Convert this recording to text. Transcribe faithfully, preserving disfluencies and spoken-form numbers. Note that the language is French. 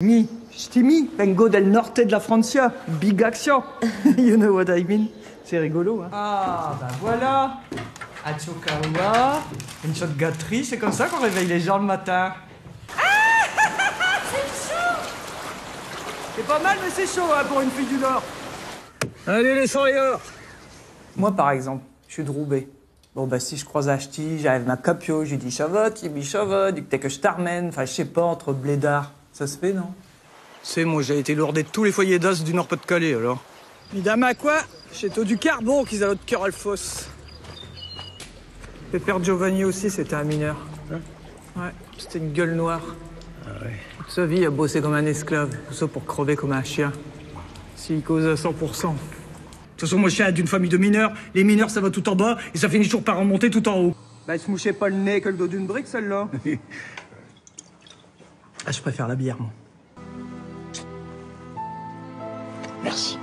Mi, stimi, vengo del norte de la Francia, big action. You know what I mean? C'est rigolo, hein? Ah, bah voilà! Achokawa, une shot gâterie, c'est comme ça qu'on réveille les gens le matin. Ah, c'est chaud! C'est pas mal, mais c'est chaud, hein, pour une fille du Nord. Allez, les sourieurs! Moi, par exemple, je suis de Roubaix. Bon, bah, si je croise Ashti, j'arrive ma capio, je lui dis chavotte, il me chavotte, il dit que je t'armène, enfin, je sais pas, entre blédards. Ça se fait, non? C'est moi, j'ai été lourdé de tous les foyers d'os du Nord-Pas-de-Calais, alors. Midam à quoi? Chez Taux du Carbon qu'ils allaient de cœur à l'fosse. Pépère Giovanni aussi, c'était un mineur. Hein? Ouais, c'était une gueule noire. Ah ouais. Toute sa vie, il a bossé comme un esclave, tout ça pour crever comme un chien. S'il cause à cent pour cent. De toute façon, moi, je suis d'une famille de mineurs. Les mineurs, ça va tout en bas et ça finit toujours par remonter tout en haut. Bah, il se mouchait pas le nez que le dos d'une brique, celle-là. Ah, je préfère la bière, moi. Merci.